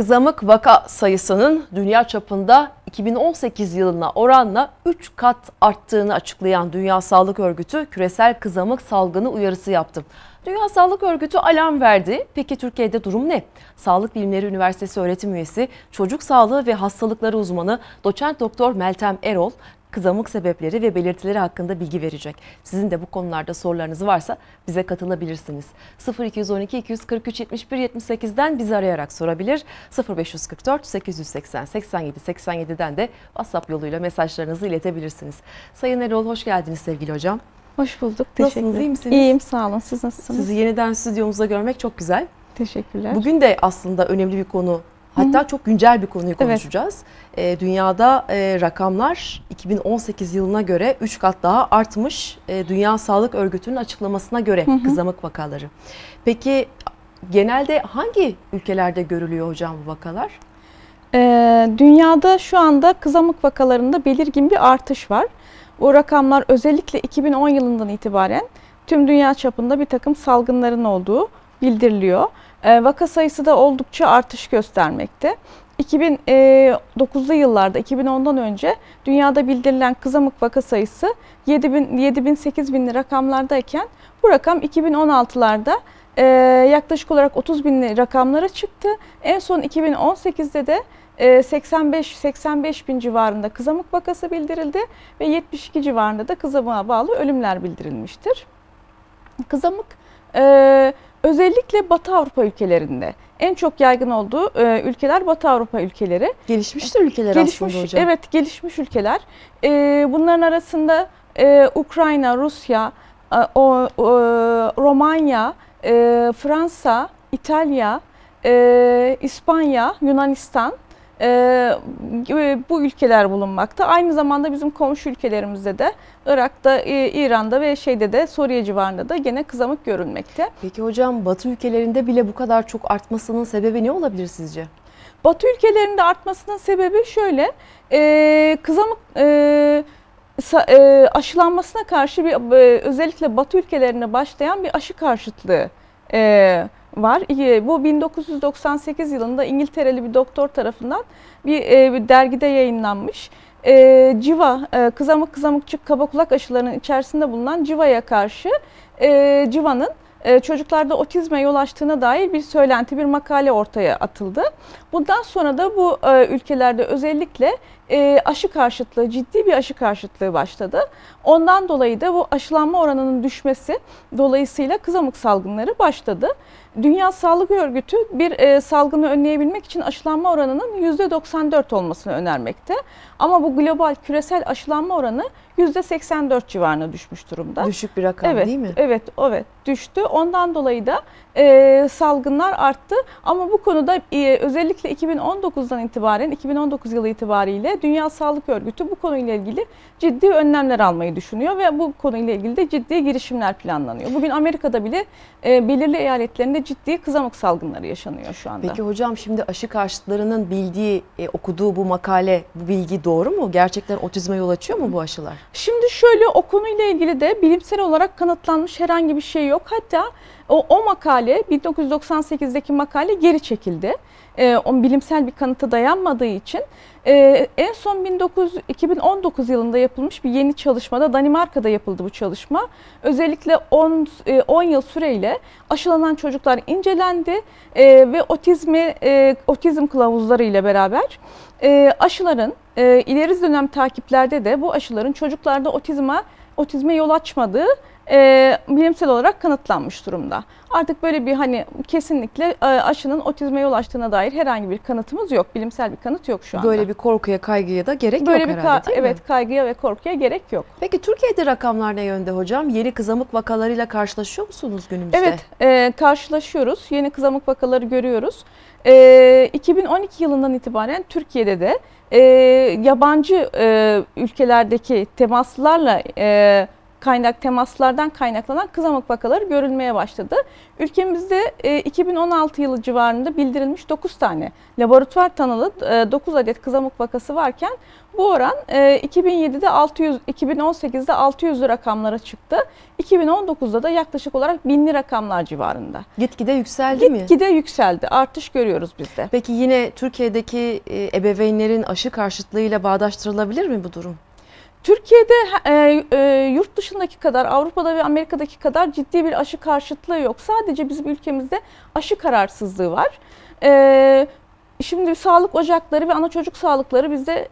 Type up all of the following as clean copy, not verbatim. kızamık vaka sayısının dünya çapında 2018 yılına oranla 3 kat arttığını açıklayan Dünya Sağlık Örgütü küresel kızamık salgını uyarısı yaptı. Dünya Sağlık Örgütü alarm verdi. Peki Türkiye'de durum ne? Sağlık Bilimleri Üniversitesi öğretim üyesi, çocuk sağlığı ve hastalıkları uzmanı doçent doktor Meltem Erol, kızamık sebepleri ve belirtileri hakkında bilgi verecek. Sizin de bu konularda sorularınız varsa bize katılabilirsiniz. 0212 243 71 78'den bizi arayarak sorabilir. 0544 880 87 87'den de WhatsApp yoluyla mesajlarınızı iletebilirsiniz. Sayın Erol, hoş geldiniz sevgili hocam. Hoş bulduk. Teşekkür ederim. İyi misiniz? İyiyim, sağ olun. Siz nasılsınız? Sizi yeniden stüdyomuzda görmek çok güzel. Teşekkürler. Bugün de aslında önemli bir konu. Hatta çok güncel bir konuyu konuşacağız. Evet. Dünyada rakamlar 2018 yılına göre 3 kat daha artmış. Dünya Sağlık Örgütü'nün açıklamasına göre kızamık vakaları. Peki genelde hangi ülkelerde görülüyor hocam bu vakalar? Dünyada şu anda kızamık vakalarında belirgin bir artış var. O rakamlar özellikle 2010 yılından itibaren tüm dünya çapında bir takım salgınların olduğu bildiriliyor. Vaka sayısı da oldukça artış göstermekte. 2009'lu yıllarda, 2010'dan önce dünyada bildirilen kızamık vaka sayısı 7.000-8.000'li rakamlardayken bu rakam 2016'larda yaklaşık olarak 30.000'li rakamlara çıktı. En son 2018'de de 85.000 civarında kızamık vakası bildirildi ve 72 civarında da kızamığa bağlı ölümler bildirilmiştir. Kızamık özellikle Batı Avrupa ülkelerinde en çok yaygın olduğu ülkeler Batı Avrupa ülkeleri. Gelişmiştir ülkeler aslında hocam. Evet, gelişmiş ülkeler. Bunların arasında Ukrayna, Rusya, Romanya, Fransa, İtalya, İspanya, Yunanistan bu ülkeler bulunmakta. Aynı zamanda bizim komşu ülkelerimizde de Irak'ta, İran'da ve Suriye civarında da gene kızamık görülmekte. Peki hocam, Batı ülkelerinde bile bu kadar çok artmasının sebebi ne olabilir sizce? Batı ülkelerinde artmasının sebebi şöyle, kızamık aşılanmasına karşı bir, özellikle Batı ülkelerine başlayan bir aşı karşıtlığı var. Bu 1998 yılında İngiltereli bir doktor tarafından bir dergide yayınlanmış. Civa, kızamıkçık kabakulak aşılarının içerisinde bulunan Civa'ya karşı Civa'nın çocuklarda otizme yol açtığına dair bir söylenti, bir makale ortaya atıldı. Bundan sonra da bu ülkelerde özellikle aşı karşıtlığı, ciddi bir aşı karşıtlığı başladı. Ondan dolayı da bu aşılanma oranının düşmesi dolayısıyla kızamık salgınları başladı. Dünya Sağlık Örgütü bir salgını önleyebilmek için aşılanma oranının %94 olmasını önermekte. Ama bu global küresel aşılanma oranı %84 civarına düşmüş durumda. Düşük bir rakam, evet, değil mi? Evet, evet, düştü. Ondan dolayı da salgınlar arttı. Ama bu konuda özellikle 2019'dan itibaren, 2019 yılı itibariyle Dünya Sağlık Örgütü bu konuyla ilgili ciddi önlemler almayı düşünüyor ve bu konuyla ilgili de ciddi girişimler planlanıyor. Bugün Amerika'da bile belirli eyaletlerinde ciddi kızamık salgınları yaşanıyor şu anda. Peki hocam, şimdi aşı karşıtlarının bildiği, okuduğu bu makale, bu bilgi doğru mu? Gerçekten otizme yol açıyor mu bu aşılar? Şimdi şöyle, o konuyla ilgili de bilimsel olarak kanıtlanmış herhangi bir şey yok. Hatta o makale, 1998'deki makale geri çekildi. O bilimsel bir kanıta dayanmadığı için. En son 2019 yılında yapılmış bir yeni çalışmada, Danimarka'da yapıldı bu çalışma. Özellikle 10 yıl süreyle aşılanan çocuklar incelendi ve otizm kılavuzları ile beraber aşıların ileri dönem takiplerde de bu aşıların çocuklarda otizme yol açmadığı bilimsel olarak kanıtlanmış durumda. Artık böyle bir kesinlikle aşının otizme yol açtığına dair herhangi bir kanıtımız yok. Bilimsel bir kanıt yok şu anda. Böyle bir korkuya, kaygıya da gerek yok herhalde, değil mi? Evet, kaygıya ve korkuya gerek yok. Peki Türkiye'de rakamlar ne yönde hocam? Yeni kızamık vakalarıyla karşılaşıyor musunuz günümüzde? Evet, karşılaşıyoruz. Yeni kızamık vakaları görüyoruz. 2012 yılından itibaren Türkiye'de de yabancı ülkelerdeki temaslarla temaslardan kaynaklanan kızamık vakaları görülmeye başladı. Ülkemizde 2016 yılı civarında bildirilmiş 9 tane laboratuvar tanılı 9 adet kızamık vakası varken bu oran 2018'de 600'lü rakamlara çıktı. 2019'da da yaklaşık olarak 1000'li rakamlar civarında. Gitgide yükseldi mi? Gitgide yükseldi. Artış görüyoruz bizde. Peki yine Türkiye'deki ebeveynlerin aşı karşıtlığıyla bağdaştırılabilir mi bu durum? Türkiye'de yurt dışındaki kadar, Avrupa'da ve Amerika'daki kadar ciddi bir aşı karşıtlığı yok. Sadece bizim ülkemizde aşı kararsızlığı var. Şimdi sağlık ocakları ve ana çocuk sağlıkları bizde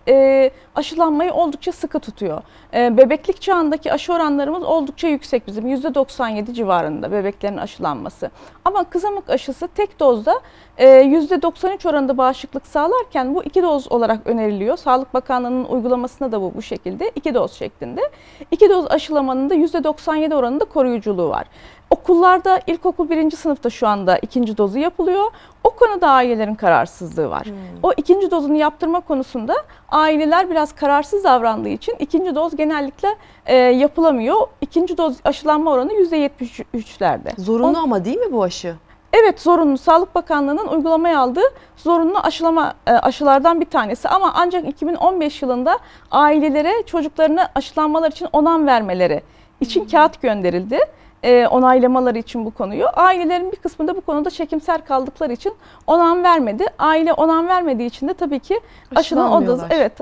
aşılanmayı oldukça sıkı tutuyor. Bebeklik çağındaki aşı oranlarımız oldukça yüksek bizim. %97 civarında bebeklerin aşılanması. Ama kızamık aşısı tek dozda %93 oranında bağışıklık sağlarken bu 2 doz olarak öneriliyor. Sağlık Bakanlığı'nın uygulamasında da bu şekilde 2 doz şeklinde. 2 doz aşılamanın da %97 oranında koruyuculuğu var. Okullarda ilkokul 1. sınıfta şu anda 2. dozu yapılıyor. O konuda ailelerin kararsızlığı var. O 2. dozunu yaptırma konusunda aileler biraz kararsız davrandığı için 2. doz genellikle yapılamıyor. 2. doz aşılanma oranı %73'lerde. Zorunlu ama değil mi bu aşı? Evet, zorunlu. Sağlık Bakanlığı'nın uygulamaya aldığı zorunlu aşılardan bir tanesi. Ama ancak 2015 yılında ailelere çocuklarına aşılanmalar için onam vermeleri için kağıt gönderildi. Onaylamaları için bu konuyu. Ailelerin bir kısmında bu konuda çekimser kaldıkları için onam vermedi. Aile onam vermediği için de tabii ki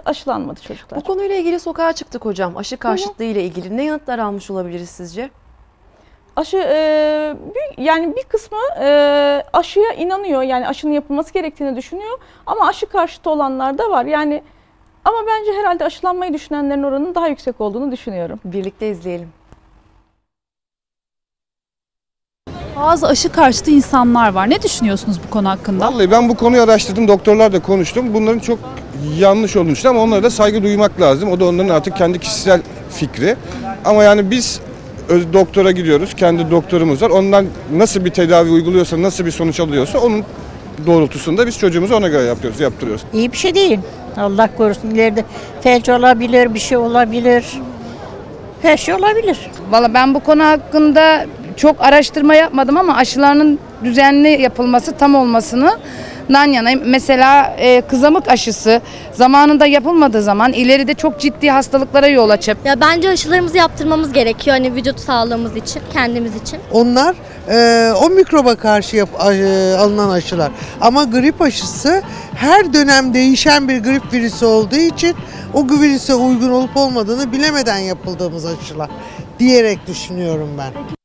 aşılanmadı çocuklar. Bu konuyla ilgili sokağa çıktık hocam. Aşı karşıtlığı ile ilgili ne yanıtlar almış olabiliriz sizce? Yani bir kısmı aşıya inanıyor. Yani aşının yapılması gerektiğini düşünüyor. Ama aşı karşıtı olanlar da var. Yani ama bence herhalde aşılanmayı düşünenlerin oranının daha yüksek olduğunu düşünüyorum. Birlikte izleyelim. Bazı aşı karşıtı insanlar var. Ne düşünüyorsunuz bu konu hakkında? Vallahi ben bu konuyu araştırdım, doktorlarla da konuştum. Bunların çok yanlış olduğunu düşünüyorum ama onlara da saygı duymak lazım. O da onların artık kendi kişisel fikri. Ama yani biz doktora gidiyoruz, kendi doktorumuz var. Ondan nasıl bir tedavi uyguluyorsa, nasıl bir sonuç alıyorsa onun doğrultusunda biz çocuğumuzu ona göre yaptırıyoruz. İyi bir şey değil. Allah korusun, ileride felç olabilir, bir şey olabilir. Her şey olabilir. Vallahi ben bu konu hakkında çok araştırma yapmadım ama aşılarının düzenli yapılması, tam olmasını yanayım. Mesela kızamık aşısı zamanında yapılmadığı zaman ileride çok ciddi hastalıklara yol açıp. Ya bence aşılarımızı yaptırmamız gerekiyor. Hani vücut sağlığımız için, kendimiz için. Onlar o mikroba karşı alınan aşılar. Ama grip aşısı her dönem değişen bir grip virüsü olduğu için o virüse uygun olup olmadığını bilemeden yapıldığımız aşılar diyerek düşünüyorum ben.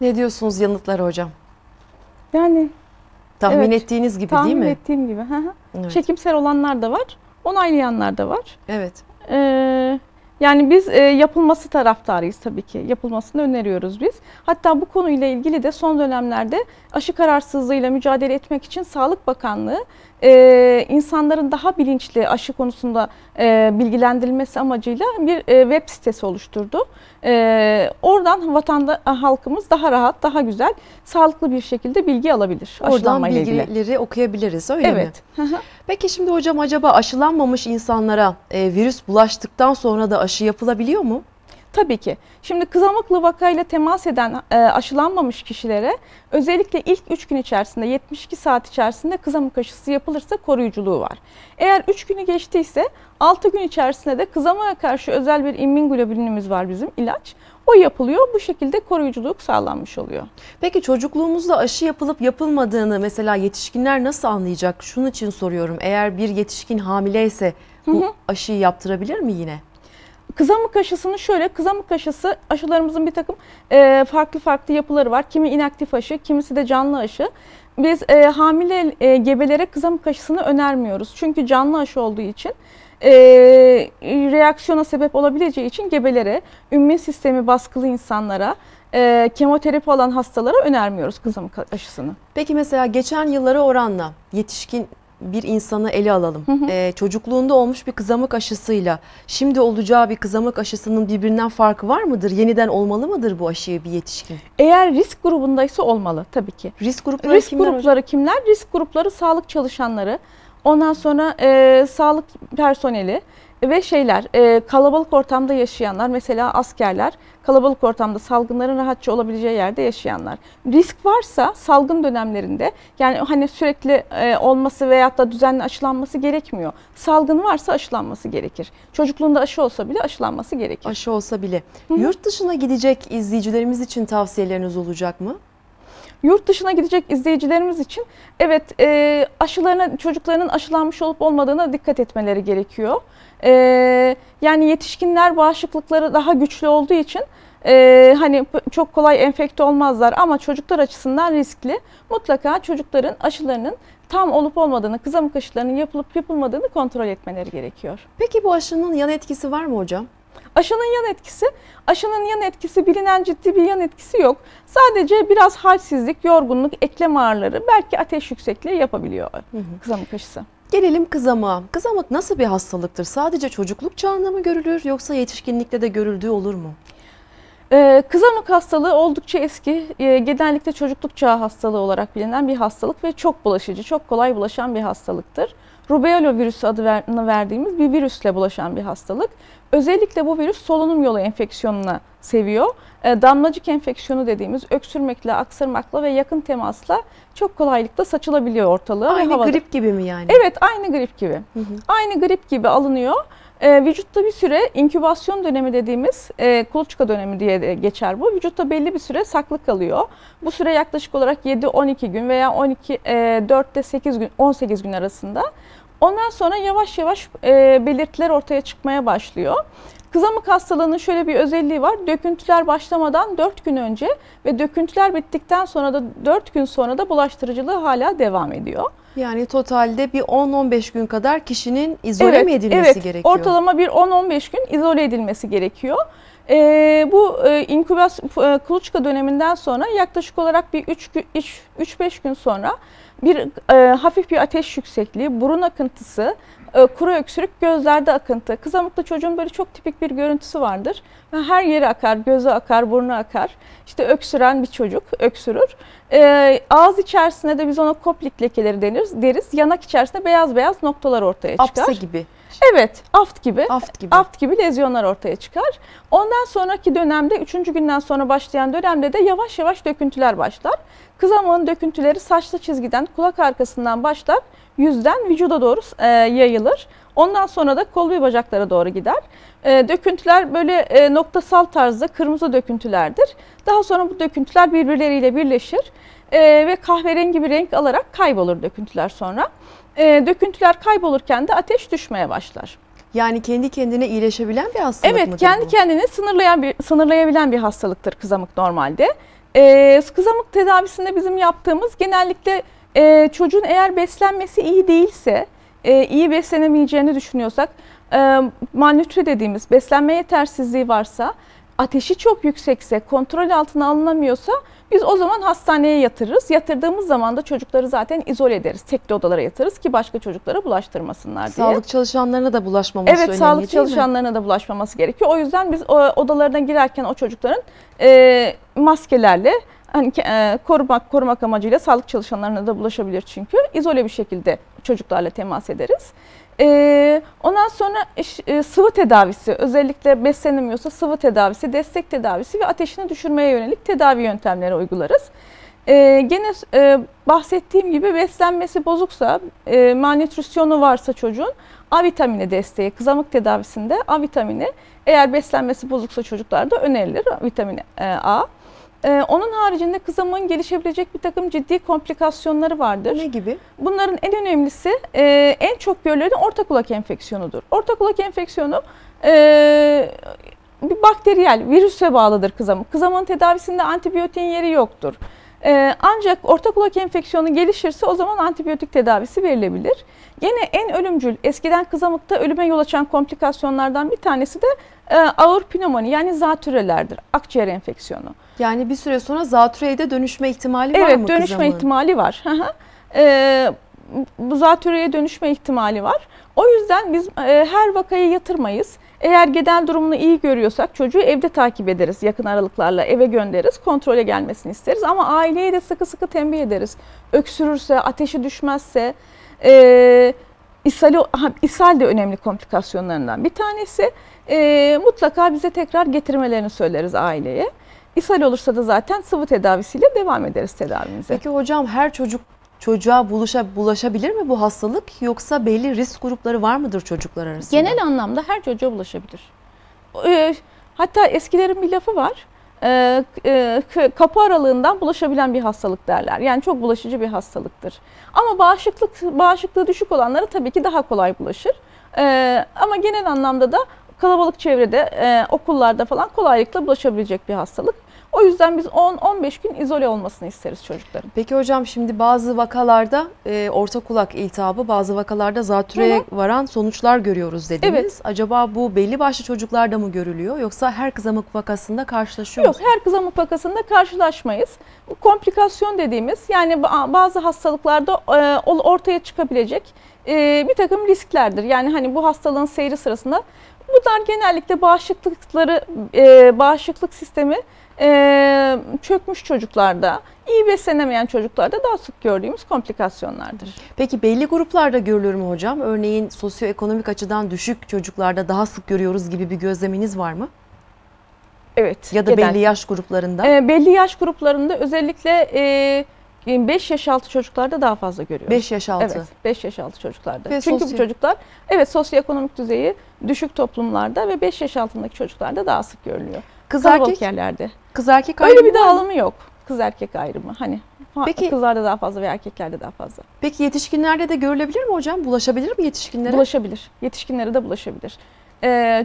Ne diyorsunuz yanıtlara hocam? Yani tahmin ettiğiniz gibi değil mi? Tahmin ettiğim gibi. Evet. Çekimsel olanlar da var, onaylayanlar da var. Evet. Yani biz yapılması taraftarıyız tabii ki. Yapılmasını öneriyoruz biz. Hatta bu konuyla ilgili de son dönemlerde aşı kararsızlığıyla mücadele etmek için Sağlık Bakanlığı insanların daha bilinçli aşı konusunda bilgilendirilmesi amacıyla bir web sitesi oluşturdu. Oradan halkımız daha rahat, daha güzel, sağlıklı bir şekilde bilgi alabilir. Oradan bilgileri okuyabiliriz öyle mi? Evet. Peki şimdi hocam acaba aşılanmamış insanlara virüs bulaştıktan sonra da aşı yapılabiliyor mu? Tabii ki. Şimdi kızamıklı vakayla temas eden aşılanmamış kişilere özellikle ilk 3 gün içerisinde 72 saat içerisinde kızamık aşısı yapılırsa koruyuculuğu var. Eğer 3 günü geçtiyse 6 gün içerisinde de kızamığa karşı özel bir immünglobulinimiz var bizim ilaç. O yapılıyor. Bu şekilde koruyuculuk sağlanmış oluyor. Peki çocukluğumuzda aşı yapılıp yapılmadığını mesela yetişkinler nasıl anlayacak? Şunun için soruyorum. Eğer bir yetişkin hamileyse bu aşıyı yaptırabilir mi yine? Kızamık aşısını şöyle, kızamık aşısı aşılarımızın bir takım farklı yapıları var. Kimi inaktif aşı, kimisi de canlı aşı. Biz hamile gebelere kızamık aşısını önermiyoruz. Çünkü canlı aşı olduğu için reaksiyona sebep olabileceği için gebelere, ümmün sistemi baskılı insanlara, kemoterapi olan hastalara önermiyoruz kızamık aşısını. Peki mesela geçen yıllara oranla yetişkin bir insanı ele alalım. Çocukluğunda olmuş bir kızamık aşısıyla şimdi olacağı bir kızamık aşısının birbirinden farkı var mıdır? Yeniden olmalı mıdır bu aşıyı bir yetişkin? Eğer risk grubundaysa olmalı tabii ki. Risk grupları kimler? Risk grupları sağlık çalışanları, ondan sonra sağlık personeli, Ve kalabalık ortamda yaşayanlar, mesela askerler, kalabalık ortamda salgınların rahatça olabileceği yerde yaşayanlar. Risk varsa salgın dönemlerinde, yani hani sürekli olması veyahut da düzenli aşılanması gerekmiyor. Salgın varsa aşılanması gerekir. Çocukluğunda aşı olsa bile aşılanması gerekir. Aşı olsa bile. Hı-hı. Yurt dışına gidecek izleyicilerimiz için tavsiyeleriniz olacak mı? Yurt dışına gidecek izleyicilerimiz için evet, aşılarına, çocuklarının aşılanmış olup olmadığına dikkat etmeleri gerekiyor. Yani yetişkinler bağışıklıkları daha güçlü olduğu için hani çok kolay enfekte olmazlar, ama çocuklar açısından riskli. Mutlaka çocukların aşılarının tam olup olmadığını, kızamık aşılarının yapılıp yapılmadığını kontrol etmeleri gerekiyor. Peki bu aşının yan etkisi var mı hocam? Aşının yan etkisi bilinen ciddi bir yan etkisi yok. Sadece biraz halsizlik, yorgunluk, eklem ağrıları, belki ateş yüksekliği yapabiliyor kızamık aşısı. Gelelim kızamağa. Kızamık nasıl bir hastalıktır? Sadece çocukluk çağında mı görülür, yoksa yetişkinlikte de görüldüğü olur mu? Kızamık hastalığı oldukça eski, genellikle çocukluk çağı hastalığı olarak bilinen bir hastalık ve çok bulaşıcı, çok kolay bulaşan bir hastalıktır. Rubeola virüsü adını verdiğimiz bir virüsle bulaşan bir hastalık. Özellikle bu virüs solunum yolu enfeksiyonuna seviyor. Damlacık enfeksiyonu dediğimiz öksürmekle, aksırmakla ve yakın temasla çok kolaylıkla saçılabiliyor ortalığı. Aynı grip gibi mi yani? Evet, aynı grip gibi. Hı hı. Aynı grip gibi alınıyor. Vücutta bir süre inkübasyon dönemi dediğimiz kuluçka dönemi diye geçer bu. Vücutta belli bir süre saklı kalıyor. Bu süre yaklaşık olarak 7-12 gün veya 4-8 gün arasında. Ondan sonra yavaş yavaş belirtiler ortaya çıkmaya başlıyor. Kızamık hastalığının şöyle bir özelliği var. Döküntüler başlamadan 4 gün önce ve döküntüler bittikten sonra da 4 gün sonra da bulaştırıcılığı hala devam ediyor. Yani totalde bir 10-15 gün kadar kişinin izole mi edilmesi gerekiyor? Evet, ortalama bir 10-15 gün izole edilmesi gerekiyor. Bu inkübasyon kuluçka döneminden sonra yaklaşık olarak bir 3-5 gün sonra bir hafif bir ateş yüksekliği, burun akıntısı, kuru öksürük, gözlerde akıntı. Kızamıklı çocuğun böyle çok tipik bir görüntüsü vardır. Her yeri akar, gözü akar, burnu akar. İşte öksüren bir çocuk öksürür. Ağız içerisinde de biz ona koplik lekeleri deriz. Yanak içerisinde beyaz beyaz noktalar ortaya çıkar. Apsa gibi. Evet, aft gibi lezyonlar ortaya çıkar. Ondan sonraki dönemde, 3. günden sonra başlayan dönemde de yavaş yavaş döküntüler başlar. Kızamığın döküntüleri saçlı çizgiden, kulak arkasından başlar, yüzden vücuda doğru yayılır. Ondan sonra da kol ve bacaklara doğru gider. Döküntüler böyle noktasal tarzda kırmızı döküntülerdir. Daha sonra bu döküntüler birbirleriyle birleşir ve kahverengi bir renk alarak kaybolur döküntüler sonra. Döküntüler kaybolurken de ateş düşmeye başlar. Yani kendi kendine iyileşebilen bir hastalık mıdır? Evet, kendi kendini sınırlayabilen bir hastalıktır kızamık normalde. Kızamık tedavisinde bizim yaptığımız genellikle çocuğun eğer beslenmesi iyi değilse, iyi beslenemeyeceğini düşünüyorsak, malnütre dediğimiz beslenme yetersizliği varsa, ateşi çok yüksekse, kontrol altına alınamıyorsa biz o zaman hastaneye yatırırız. Yatırdığımız zaman da çocukları zaten izole ederiz. Tekli odalara yatırırız ki başka çocuklara bulaştırmasınlar diye. Sağlık çalışanlarına da bulaşmaması önemli değil mi? Evet, sağlık çalışanlarına da bulaşmaması gerekiyor. O yüzden biz odalarına girerken o çocukların maskelerle korumak amacıyla, sağlık çalışanlarına da bulaşabilir çünkü, izole bir şekilde çocuklarla temas ederiz. Ondan sonra sıvı tedavisi, özellikle beslenemiyorsa sıvı tedavisi, destek tedavisi ve ateşini düşürmeye yönelik tedavi yöntemleri uygularız. Gene bahsettiğim gibi beslenmesi bozuksa, malnütrisyonu varsa çocuğun A vitamini desteği, kızamık tedavisinde A vitamini, eğer beslenmesi bozuksa çocuklarda önerilir vitamini A. Onun haricinde kızamığın gelişebilecek bir takım ciddi komplikasyonları vardır. Ne gibi? Bunların en önemlisi, en çok görülen orta kulak enfeksiyonudur. Orta kulak enfeksiyonu bir bakteriyel, virüse bağlıdır kızamık. Kızamığın tedavisinde antibiyotiğin yeri yoktur. Ancak orta kulak enfeksiyonu gelişirse o zaman antibiyotik tedavisi verilebilir. Yine en ölümcül, eskiden kızamıkta ölüme yol açan komplikasyonlardan bir tanesi de ağır pnömoni, yani zatürelerdir, akciğer enfeksiyonu. Yani bir süre sonra zatüreye de dönüşme ihtimali var mı? Evet, dönüşme ihtimali var. Bu zatüreye dönüşme ihtimali var. O yüzden biz her vakayı yatırmayız. Eğer genel durumunu iyi görüyorsak çocuğu evde takip ederiz. Yakın aralıklarla eve göndeririz. Kontrole gelmesini isteriz. Ama aileye de sıkı sıkı tembih ederiz. Öksürürse, ateşi düşmezse, İshal de önemli komplikasyonlarından bir tanesi. Mutlaka bize tekrar getirmelerini söyleriz aileye. İshal olursa da zaten sıvı tedavisiyle devam ederiz tedavimize. Peki hocam, her çocuğa bulaşabilir mi bu hastalık, yoksa belli risk grupları var mıdır çocuklar arasında? Genel anlamda her çocuğa bulaşabilir. Hatta eskilerin bir lafı var. Kapı aralığından bulaşabilen bir hastalık derler. Yani çok bulaşıcı bir hastalıktır. Ama bağışıklığı düşük olanlara tabii ki daha kolay bulaşır. Ama genel anlamda da kalabalık çevrede, okullarda falan kolaylıkla bulaşabilecek bir hastalık. O yüzden biz 10-15 gün izole olmasını isteriz çocukların. Peki hocam, şimdi bazı vakalarda orta kulak iltihabı, bazı vakalarda zatürreye varan sonuçlar görüyoruz dediniz. Evet. Acaba bu belli başlı çocuklarda mı görülüyor, yoksa her kızamık vakasında karşılaşıyor musunuz? Yok, her kızamık vakasında karşılaşmayız. Bu komplikasyon dediğimiz, yani bazı hastalıklarda ortaya çıkabilecek bir takım risklerdir. Yani hani bu hastalığın seyri sırasında bunlar genellikle bağışıklık sistemi çökmüş çocuklarda, iyi beslenemeyen çocuklarda daha sık gördüğümüz komplikasyonlardır. Peki belli gruplarda görülür mü hocam? Örneğin sosyoekonomik açıdan düşük çocuklarda daha sık görüyoruz gibi bir gözleminiz var mı? Evet. Ya da belli yaş gruplarında? Belli yaş gruplarında özellikle 5 yaş altı çocuklarda daha fazla görüyoruz. 5 yaş altı? Evet, 5 yaş altı çocuklarda. Ve çünkü bu çocuklar, evet, sosyoekonomik düzeyi düşük toplumlarda ve 5 yaş altındaki çocuklarda daha sık görülüyor. Kız erkek ayrımı öyle bir dağılımı yok. Kız erkek ayrımı, hani peki, kızlarda daha fazla ve erkeklerde daha fazla. Peki yetişkinlerde de görülebilir mi hocam? Bulaşabilir mi yetişkinlere? Bulaşabilir. Yetişkinlere de bulaşabilir.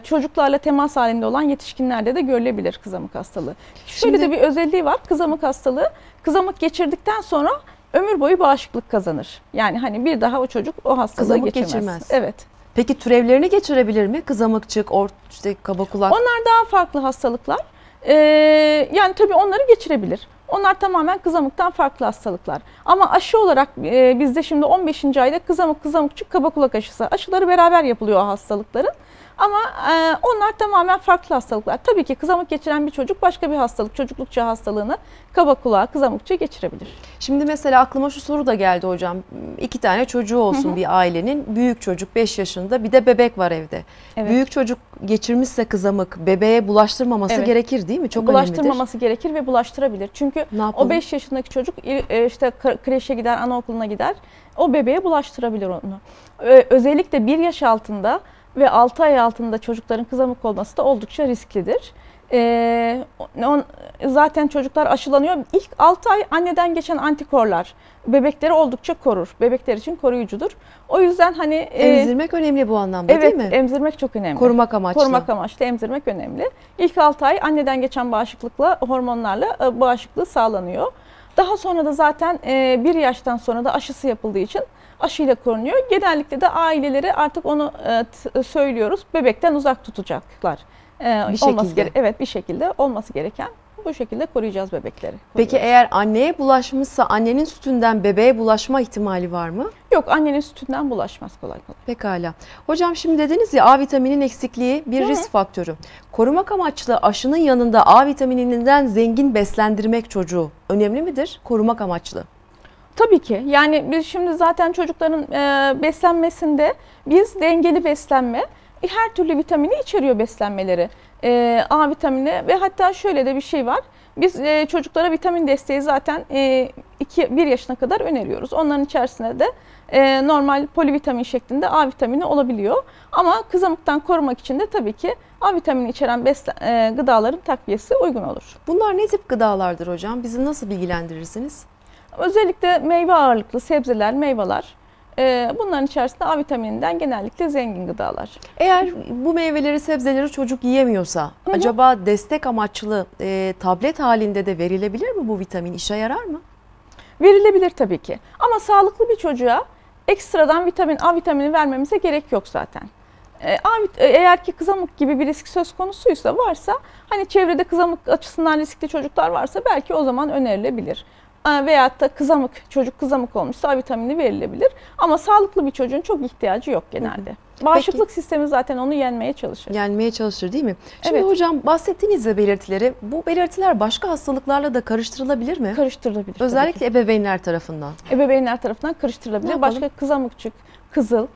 Çocuklarla temas halinde olan yetişkinlerde de görülebilir kızamık hastalığı. Şöyle de bir özelliği var. Kızamık hastalığı, kızamık geçirdikten sonra ömür boyu bağışıklık kazanır. Yani hani bir daha o çocuk o hastalığı geçirmez. Evet. Peki türevlerini geçirebilir mi? Kızamıkçık, işte kaba kulak. Onlar daha farklı hastalıklar. Yani tabii onları geçirebilir. Onlar tamamen kızamıktan farklı hastalıklar. Ama aşı olarak bizde şimdi 15. ayda kızamıkçık, kaba kulak aşısı. Aşıları beraber yapılıyor o hastalıkların. Ama onlar tamamen farklı hastalıklar. Tabii ki kızamık geçiren bir çocuk başka bir hastalık, çocukluk çağı hastalığını kaba kulağa, kızamıkça geçirebilir. Şimdi mesela aklıma şu soru da geldi hocam. 2 tane çocuğu olsun bir ailenin. Büyük çocuk 5 yaşında, bir de bebek var evde. Evet. Büyük çocuk geçirmişse kızamık, bebeğe bulaştırmaması gerekir değil mi? Çok bulaştırmaması gerekir ve bulaştırabilir. Çünkü o 5 yaşındaki çocuk işte kreşe gider, anaokuluna gider. O bebeğe bulaştırabilir onu. Özellikle 1 yaş altında ve 6 ay altında çocukların kızamık olması da oldukça risklidir. Zaten çocuklar aşılanıyor. İlk 6 ay anneden geçen antikorlar bebekleri oldukça korur. Bebekler için koruyucudur. O yüzden hani... emzirmek önemli bu anlamda, evet, değil mi? Evet, emzirmek çok önemli. Korumak amaçlı. Korumak amaçlı emzirmek önemli. İlk 6 ay anneden geçen bağışıklıkla, hormonlarla bağışıklığı sağlanıyor. Daha sonra da zaten 1 yaştan sonra da aşısı yapıldığı için aşıyla korunuyor. Genellikle de aileleri artık onu söylüyoruz. Bebekten uzak tutacaklar. Evet, bir şekilde olması gereken bu şekilde koruyacağız bebekleri. Peki eğer anneye bulaşmışsa annenin sütünden bebeğe bulaşma ihtimali var mı? Yok, annenin sütünden bulaşmaz kolay kolay. Pekala. Hocam şimdi dediniz ya, A vitaminin eksikliği bir risk faktörü. Korumak amaçlı aşının yanında A vitamininden zengin beslendirmek çocuğu önemli midir? Korumak amaçlı. Tabii ki. Yani biz şimdi zaten çocukların beslenmesinde biz dengeli beslenme, her türlü vitamini içeriyor beslenmeleri. A vitamini ve hatta şöyle de bir şey var. Biz çocuklara vitamin desteği zaten 1 yaşına kadar öneriyoruz. Onların içerisinde de normal polivitamin şeklinde A vitamini olabiliyor. Ama kızamıktan korumak için de tabii ki A vitamini içeren gıdaların takviyesi uygun olur. Bunlar ne tip gıdalardır hocam? Bizi nasıl bilgilendirirsiniz? Özellikle meyve ağırlıklı sebzeler, meyveler, bunların içerisinde A vitamininden genellikle zengin gıdalar. Eğer bu meyveleri, sebzeleri çocuk yiyemiyorsa acaba destek amaçlı tablet halinde de verilebilir mi bu vitamin? İşe yarar mı? Verilebilir tabii ki. Ama sağlıklı bir çocuğa ekstradan A vitamini vermemize gerek yok zaten. Eğer ki kızamık gibi bir risk söz konusuysa, varsa, hani çevrede kızamık açısından riskli çocuklar varsa belki o zaman önerilebilir. Veyahut da çocuk kızamık olmuşsa A vitamini verilebilir. Ama sağlıklı bir çocuğun çok ihtiyacı yok genelde. Bağışıklık sistemi zaten onu yenmeye çalışır. Yenmeye çalışır değil mi? Şimdi hocam, bahsettiğiniz belirtileri, bu belirtiler başka hastalıklarla da karıştırılabilir mi? Karıştırılabilir. Özellikle ebeveynler tarafından. Ebeveynler tarafından karıştırılabilir. Başka kızamıkçık, kızıl,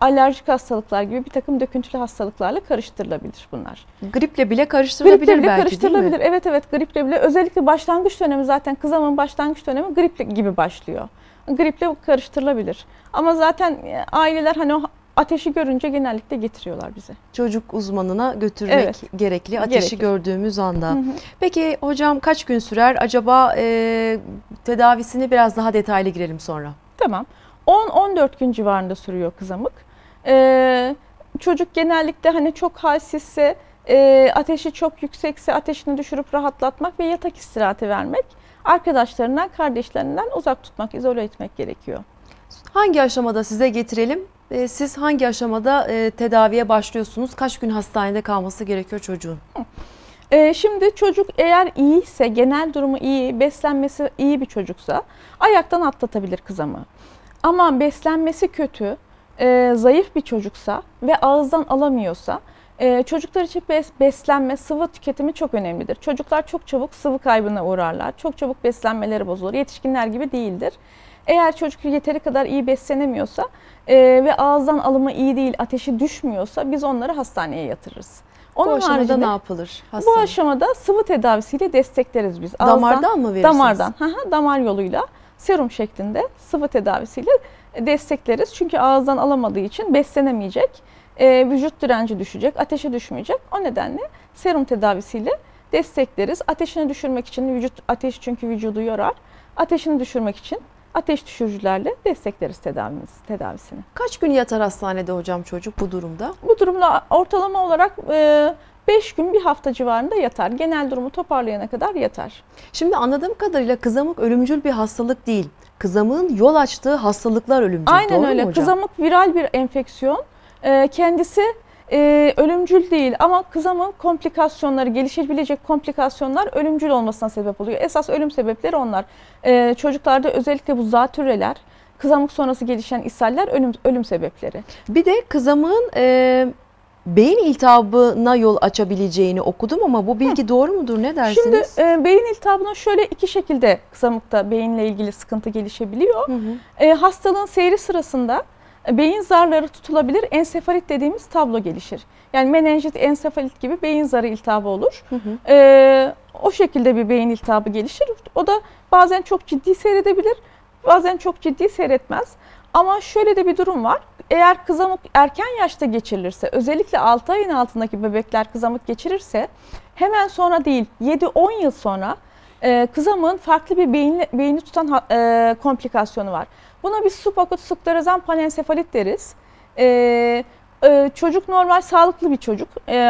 alerjik hastalıklar gibi bir takım döküntülü hastalıklarla karıştırılabilir bunlar. Griple bile karıştırılabilir griple bile belki karıştırılabilir. Değil mi? Evet evet, griple bile. Özellikle başlangıç dönemi, zaten kızamın başlangıç dönemi griple gibi başlıyor. Griple karıştırılabilir. Ama zaten aileler hani o ateşi görünce genellikle getiriyorlar bize. Çocuk uzmanına götürmek gerekli ateşi gördüğümüz anda. Hı hı. Peki hocam kaç gün sürer? Acaba tedavisini biraz daha detaylı girelim sonra. Tamam. 10-14 gün civarında sürüyor kızamık. Çocuk genellikle hani çok halsizse, ateşi çok yüksekse ateşini düşürüp rahatlatmak ve yatak istirahati vermek, arkadaşlarından, kardeşlerinden uzak tutmak, izole etmek gerekiyor. Hangi aşamada size getirelim? Siz hangi aşamada tedaviye başlıyorsunuz? Kaç gün hastanede kalması gerekiyor çocuğun? Şimdi çocuk eğer iyiyse, genel durumu iyi, beslenmesi iyi bir çocuksa ayaktan atlatabilir kızamığı. Ama beslenmesi kötü, zayıf bir çocuksa ve ağızdan alamıyorsa, çocuklar için beslenme, sıvı tüketimi çok önemlidir. Çocuklar çok çabuk sıvı kaybına uğrarlar, çok çabuk beslenmeleri bozulur, yetişkinler gibi değildir. Eğer çocuk yeteri kadar iyi beslenemiyorsa ve ağızdan alımı iyi değil, ateşi düşmüyorsa biz onları hastaneye yatırırız. Onun bu aşamada ne yapılır? Hastanede? Bu aşamada sıvı tedavisiyle destekleriz biz. Ağızdan, damardan mı verirsiniz? Damardan, damar yoluyla. Serum şeklinde sıvı tedavisiyle destekleriz. Çünkü ağızdan alamadığı için beslenemeyecek, vücut direnci düşecek, ateşe düşmeyecek. O nedenle serum tedavisiyle destekleriz. Ateşini düşürmek için, çünkü vücudu yorar. Ateşini düşürmek için ateş düşürücülerle destekleriz tedavisini. Kaç gün yatar hastanede hocam çocuk bu durumda? Bu durumda ortalama olarak 5 gün bir hafta civarında yatar. Genel durumu toparlayana kadar yatar. Şimdi anladığım kadarıyla kızamık ölümcül bir hastalık değil. Kızamığın yol açtığı hastalıklar ölümcül. Aynen öyle. Hocam? Kızamık viral bir enfeksiyon. Kendisi ölümcül değil ama kızamığın komplikasyonları, gelişebilecek komplikasyonlar ölümcül olmasına sebep oluyor. Esas ölüm sebepleri onlar. Çocuklarda özellikle bu zatürreler, kızamık sonrası gelişen ishaller ölüm sebepleri. Bir de kızamığın beyin iltihabına yol açabileceğini okudum ama bu bilgi doğru mudur? Ne dersiniz? Şimdi beyin iltihabına şöyle iki şekilde kızamıkta beyinle ilgili sıkıntı gelişebiliyor. Hı hı. Hastalığın seyri sırasında beyin zarları tutulabilir, ensefalit dediğimiz tablo gelişir. Yani menenjit, ensefalit gibi beyin zarı iltihabı olur. Hı hı. O şekilde bir beyin iltihabı gelişir. O da bazen çok ciddi seyredebilir, bazen çok ciddi seyretmez. Ama şöyle de bir durum var. Eğer kızamık erken yaşta geçirilirse, özellikle 6 ayın altındaki bebekler kızamık geçirirse, hemen sonra değil 7-10 yıl sonra kızamığın farklı bir beyni tutan komplikasyonu var. Buna biz subakut subklerozen panensefalit deriz. Çocuk normal sağlıklı bir çocuk.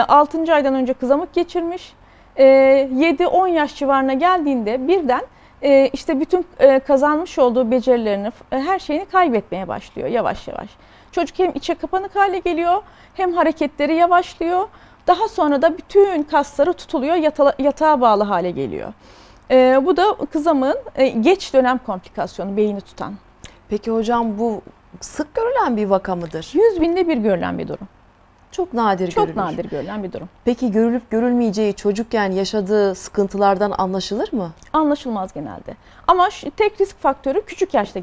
6. aydan önce kızamık geçirmiş. 7-10 yaş civarına geldiğinde birden işte bütün kazanmış olduğu becerilerini, her şeyini kaybetmeye başlıyor yavaş yavaş. Çocuk hem içe kapanık hale geliyor, hem hareketleri yavaşlıyor. Daha sonra da bütün kasları tutuluyor, yatağa bağlı hale geliyor. Bu da kızamığın geç dönem komplikasyonu, beyni tutan. Peki hocam bu sık görülen bir vaka mıdır? 100.000'de bir görülen bir durum. Çok nadir görülür. Çok nadir görülen bir durum. Peki görülüp görülmeyeceği çocukken yaşadığı sıkıntılardan anlaşılır mı? Anlaşılmaz genelde. Ama tek risk faktörü küçük yaşta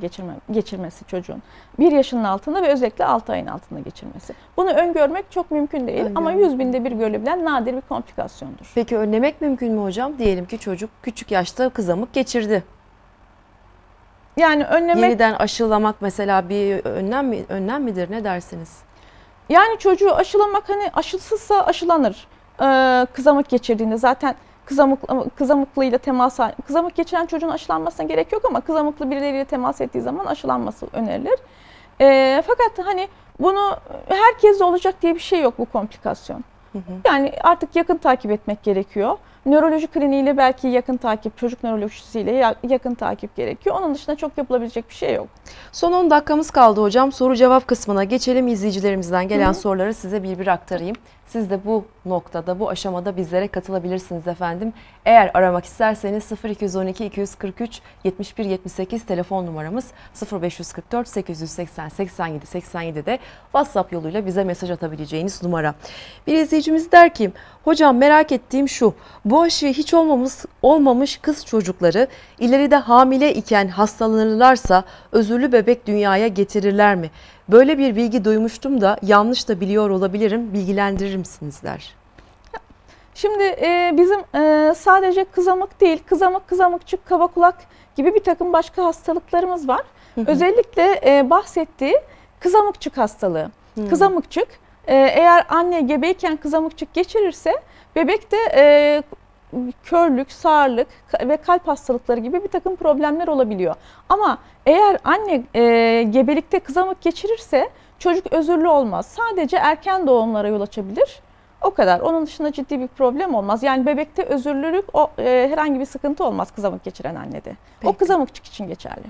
geçirmesi çocuğun. 1 yaşının altında ve özellikle 6 ayın altında geçirmesi. Bunu öngörmek çok mümkün değil ama 100.000'de bir görülebilen nadir bir komplikasyondur. Peki önlemek mümkün mü hocam? Diyelim ki çocuk küçük yaşta kızamık geçirdi. Yani önlemek... Yeniden aşılamak mesela bir önlem midir? Ne dersiniz? Yani çocuğu aşılamak, hani aşısızsa aşılanır. Kızamık geçirdiğinde zaten kızamıklıyla temas halinde. Kızamık geçiren çocuğun aşılanmasına gerek yok ama kızamıklı birileriyle temas ettiği zaman aşılanması önerilir. Fakat hani bunu herkes de olacak diye bir şey yok bu komplikasyon. Hı hı. Yani artık yakın takip etmek gerekiyor. Nöroloji kliniğiyle belki yakın takip, çocuk nörolojisiyle yakın takip gerekiyor. Onun dışında çok yapılabilecek bir şey yok. Son 10 dakikamız kaldı hocam. Soru cevap kısmına geçelim. İzleyicilerimizden gelen soruları size bir aktarayım. Siz de bu noktada, bu aşamada bizlere katılabilirsiniz efendim. Eğer aramak isterseniz 0212 243 71 78 telefon numaramız, 0544 880 87 87'de WhatsApp yoluyla bize mesaj atabileceğiniz numara. Bir izleyicimiz der ki, hocam merak ettiğim şu, bu aşıyı hiç olmamış kız çocukları ileride hamile iken hastalanırlarsa özürlü bebek dünyaya getirirler mi? Böyle bir bilgi duymuştum da yanlış da biliyor olabilirim, bilgilendirir misinizler? Şimdi bizim sadece kızamık değil, kızamıkçık, kaba kulak gibi bir takım başka hastalıklarımız var. Özellikle bahsettiği kızamıkçık hastalığı. Kızamıkçık, eğer anne gebeyken kızamıkçık geçirirse bebekte körlük, sağırlık ve kalp hastalıkları gibi bir takım problemler olabiliyor. Ama eğer anne gebelikte kızamık geçirirse çocuk özürlü olmaz. Sadece erken doğumlara yol açabilir. O kadar. Onun dışında ciddi bir problem olmaz. Yani bebekte özürlülük, herhangi bir sıkıntı olmaz kızamık geçiren annede. Peki. O kızamıkçık için geçerli.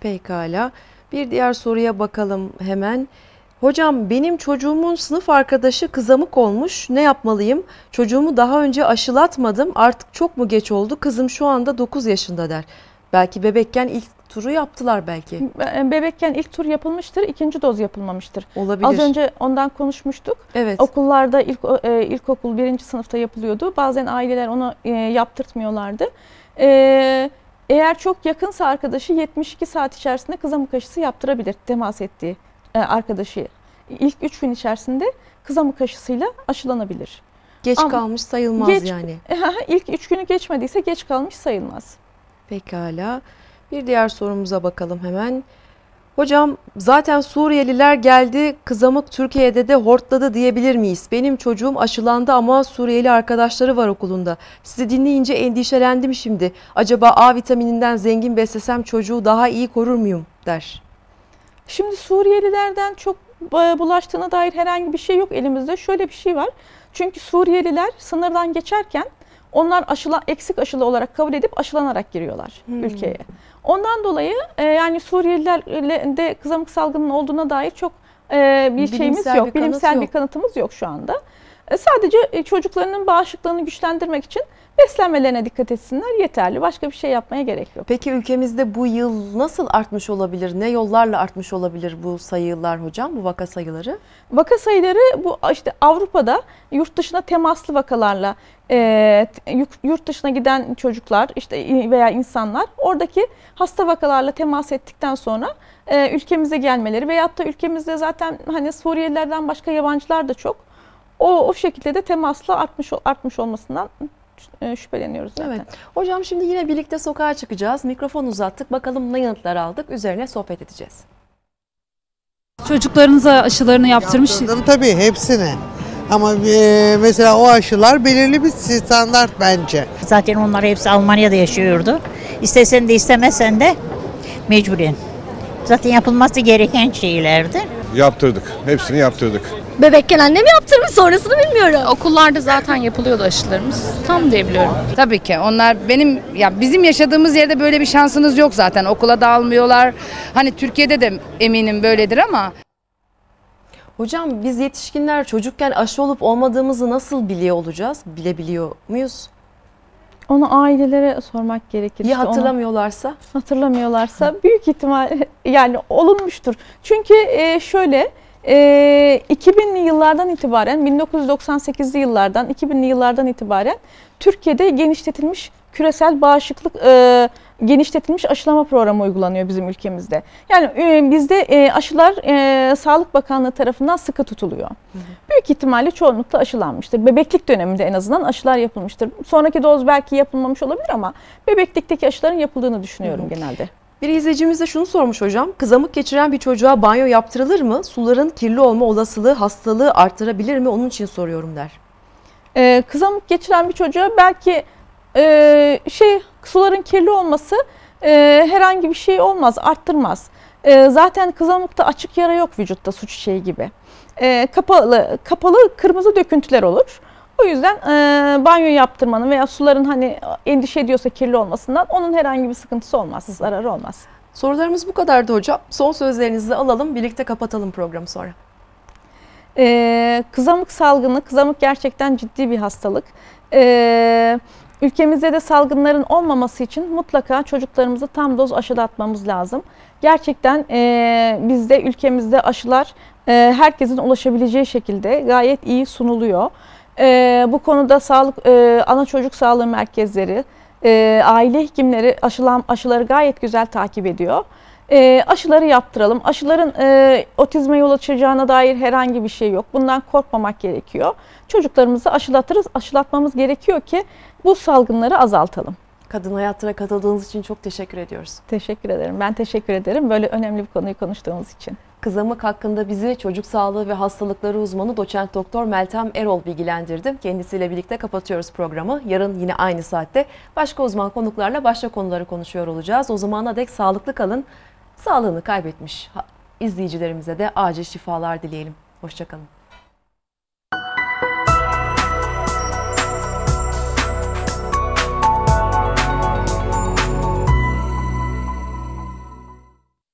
Pekala. Bir diğer soruya bakalım hemen. Hocam, benim çocuğumun sınıf arkadaşı kızamık olmuş. Ne yapmalıyım? Çocuğumu daha önce aşılatmadım. Artık çok mu geç oldu? Kızım şu anda 9 yaşında der. Belki bebekken ilk turu yaptılar belki. Bebekken ilk tur yapılmıştır, ikinci doz yapılmamıştır. Olabilir. Az önce ondan konuşmuştuk. Evet. Okullarda ilkokul 1. sınıfta yapılıyordu. Bazen aileler onu yaptırtmıyorlardı. Eğer çok yakınsa arkadaşı 72 saat içerisinde kızamık aşısı yaptırabilir temas ettiği arkadaşı. İlk 3 gün içerisinde kızamık aşısıyla aşılanabilir. Geç kalmış sayılmaz yani. İlk 3 günü geçmediyse geç kalmış sayılmaz. Pekala. Bir diğer sorumuza bakalım hemen. Hocam, zaten Suriyeliler geldi, kızamık Türkiye'de de hortladı diyebilir miyiz? Benim çocuğum aşılandı ama Suriyeli arkadaşları var okulunda. Sizi dinleyince endişelendim şimdi. Acaba A vitamininden zengin beslesem çocuğu daha iyi korur muyum der. Şimdi Suriyelilerden çok bulaştığına dair herhangi bir şey yok elimizde. Şöyle bir şey var. Çünkü Suriyeliler sınırdan geçerken onlar eksik aşılı olarak kabul edip aşılanarak giriyorlar ülkeye. Ondan dolayı yani Suriyeliler'de kızamık salgının olduğuna dair çok bilimsel bir kanıtımız yok şu anda. Sadece çocuklarının bağışıklığını güçlendirmek için beslenmelerine dikkat etsinler yeterli. Başka bir şey yapmaya gerek yok. Peki ülkemizde bu yıl nasıl artmış olabilir? Ne yollarla artmış olabilir bu sayılar hocam, bu vaka sayıları? Vaka sayıları bu işte Avrupa'da yurt dışına temaslı vakalarla, yurt dışına giden çocuklar işte veya insanlar oradaki hasta vakalarla temas ettikten sonra ülkemize gelmeleri veyahut da ülkemizde zaten hani Suriyelilerden başka yabancılar da çok. O şekilde de temasla artmış olmasından şüpheleniyoruz zaten. Evet. Hocam, şimdi yine birlikte sokağa çıkacağız. Mikrofon uzattık. Bakalım ne yanıtlar aldık. Üzerine sohbet edeceğiz. Çocuklarınıza aşılarını yaptırmış. Yaptırdım tabii, hepsini. Ama mesela o aşılar belirli bir standart bence. Zaten onlar hepsi Almanya'da yaşıyordu. İstesen de istemesen de mecburen. Zaten yapılması gereken şeylerdi. Yaptırdık. Hepsini yaptırdık. Bebekken annem yaptırmış, sonrasını bilmiyorum. Okullarda zaten yapılıyordu aşılarımız. Tam diyebiliyorum. Tabii ki onlar bizim yaşadığımız yerde böyle bir şansınız yok zaten. Okula dağılmıyorlar. Hani Türkiye'de de eminim böyledir ama. Hocam, biz yetişkinler çocukken aşı olup olmadığımızı nasıl biliyor olacağız? Bilebiliyor muyuz? Onu ailelere sormak gerekir. Ya hatırlamıyorlarsa? Hatırlamıyorlarsa büyük ihtimal yani olunmuştur. Çünkü şöyle 2000'li yıllardan itibaren 1998'li yıllardan 2000'li yıllardan itibaren Türkiye'de genişletilmiş küresel bağışıklık genişletilmiş aşılama programı uygulanıyor bizim ülkemizde. Yani bizde aşılar Sağlık Bakanlığı tarafından sıkı tutuluyor. Büyük ihtimalle çoğunlukla aşılanmıştır. Bebeklik döneminde en azından aşılar yapılmıştır. Sonraki doz belki yapılmamış olabilir ama bebeklikteki aşıların yapıldığını düşünüyorum genelde. Bir izleyicimiz de şunu sormuş hocam. Kızamık geçiren bir çocuğa banyo yaptırılır mı? Suların kirli olma olasılığı hastalığı artırabilir mi? Onun için soruyorum der. Kızamık geçiren bir çocuğa belki suların kirli olması herhangi bir şey olmaz, arttırmaz. Zaten kızamıkta açık yara yok vücutta su çiçeği gibi. Kapalı kırmızı döküntüler olur. O yüzden banyo yaptırmanın veya suların hani endişe ediyorsa kirli olmasından onun herhangi bir sıkıntısı olmaz, zararı olmaz. Sorularımız bu kadardı hocam. Son sözlerinizi alalım, birlikte kapatalım programı sonra. Kızamık salgını, kızamık gerçekten ciddi bir hastalık. Ülkemizde de salgınların olmaması için mutlaka çocuklarımızı tam doz aşılatmamız lazım. Gerçekten bizde ülkemizde aşılar herkesin ulaşabileceği şekilde gayet iyi sunuluyor. Bu konuda ana çocuk sağlığı merkezleri, aile hekimleri aşıları gayet güzel takip ediyor. aşıları yaptıralım. Aşıların otizme yol açacağına dair herhangi bir şey yok. Bundan korkmamak gerekiyor. Çocuklarımızı aşılatırız, aşılatmamız gerekiyor ki bu salgınları azaltalım. Kadın Hayatı'na katıldığınız için çok teşekkür ediyoruz. Teşekkür ederim. Ben teşekkür ederim böyle önemli bir konuyu konuştuğumuz için. Kızamık hakkında bizi çocuk sağlığı ve hastalıkları uzmanı doçent doktor Meltem Erol bilgilendirdi. Kendisiyle birlikte kapatıyoruz programı. Yarın yine aynı saatte başka uzman konuklarla başka konuları konuşuyor olacağız. O zamana dek sağlıklı kalın. Sağlığını kaybetmiş izleyicilerimize de acil şifalar dileyelim. Hoşça kalın.